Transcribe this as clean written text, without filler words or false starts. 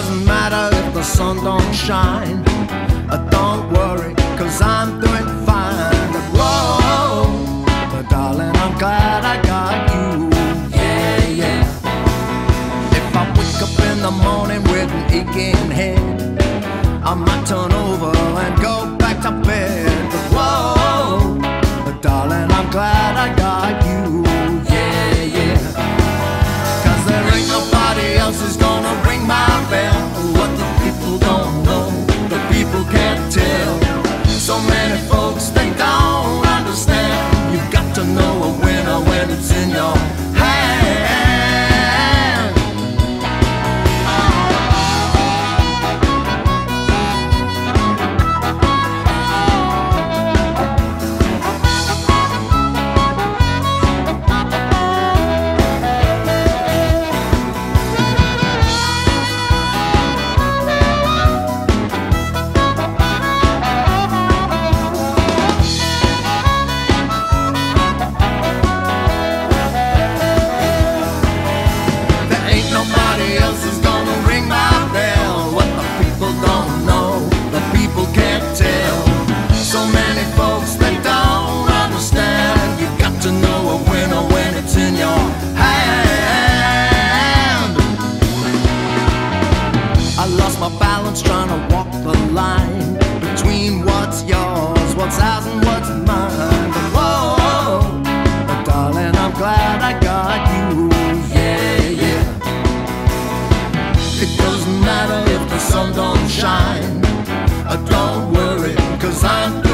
doesn't matter if the sun don't shine. Don't worry, cause I'm doing fine. Whoa, but darling, I'm glad I got you. Yeah, yeah. If I wake up in the morning with an aching head, I might turn over and go back to bed. Whoa, but darling, I'm glad I got you. Yeah, yeah. Cause there ain't nobody else who's gonna ring my bell. What the people don't know, the people can't tell. So many folks, they don't understand. You've got to know a winner when it's in your hand. Trying to walk the line between what's yours, what's ours, and what's mine. Whoa, but darling, I'm glad I got you. Yeah, yeah. It doesn't matter if the sun don't shine. Don't worry, cause I'm